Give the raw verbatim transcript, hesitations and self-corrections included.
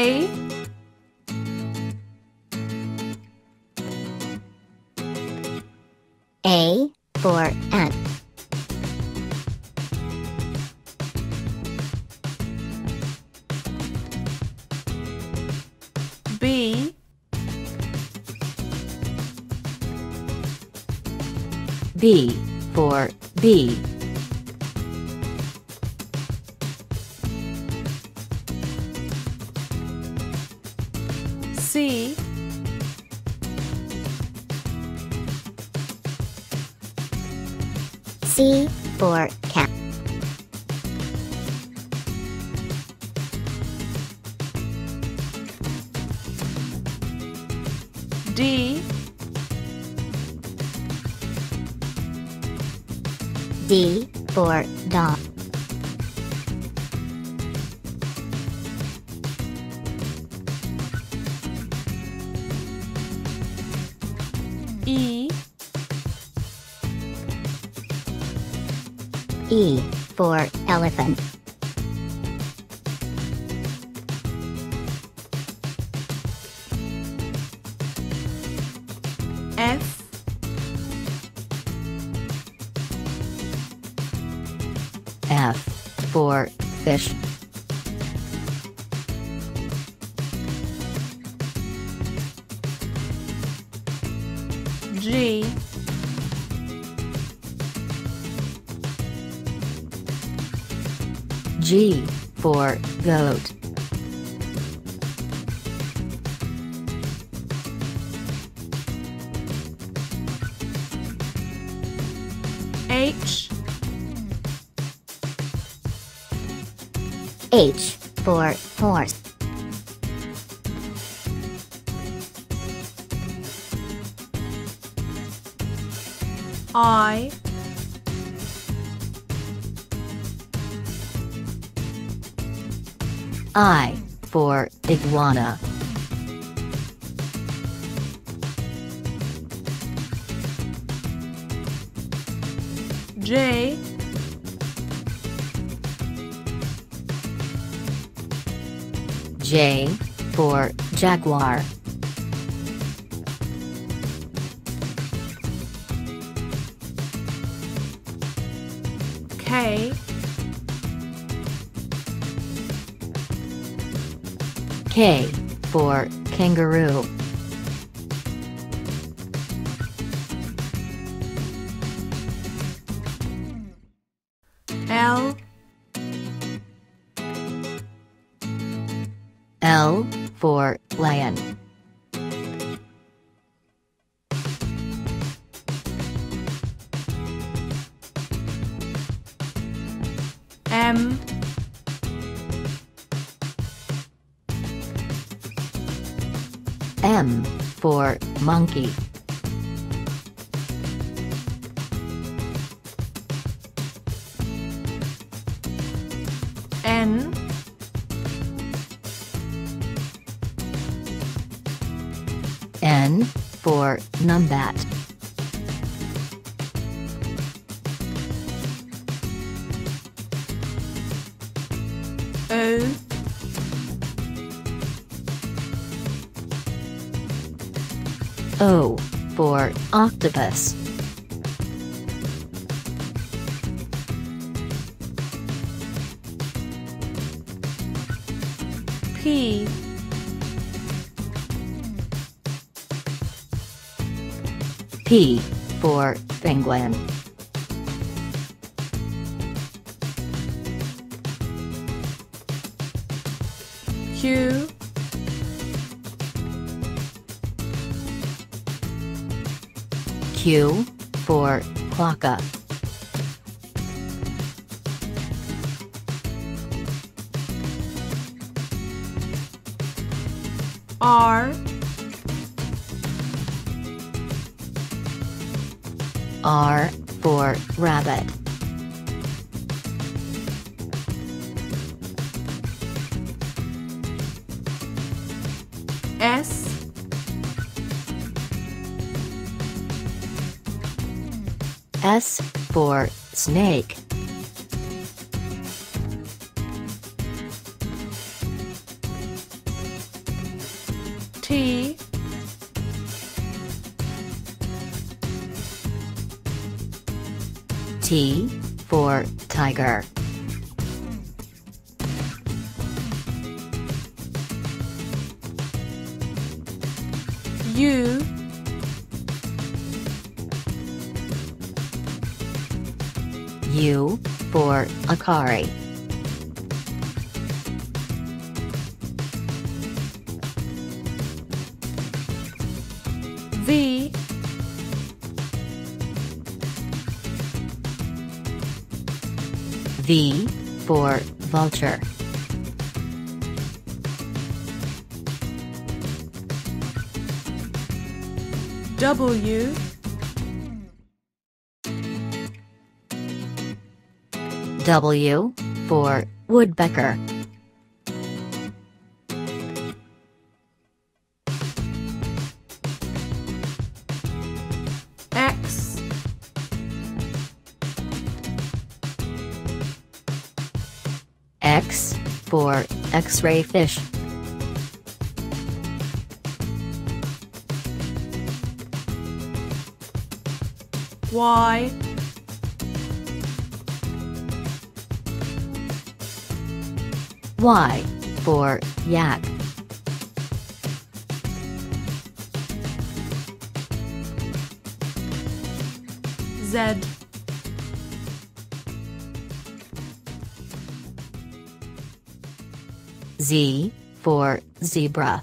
J. A for ant. B. B for bee. C. C for cat. D. D for dog. E. E for elephant. F. F for fish. G. G for goat. H. H for horse. I. I for iguana. J. J for jaguar. K. K for kangaroo. L. L for lion. M. M for monkey. N. N for numbat. O. O for octopus. P. P for penguin. Q. Q for quokka. R. R for rabbit. S. S for snake. T for tiger. U U for Akari. V V for vulture. W W for woodpecker. X X for X-ray fish. Y Y for yak. Z Z for zebra.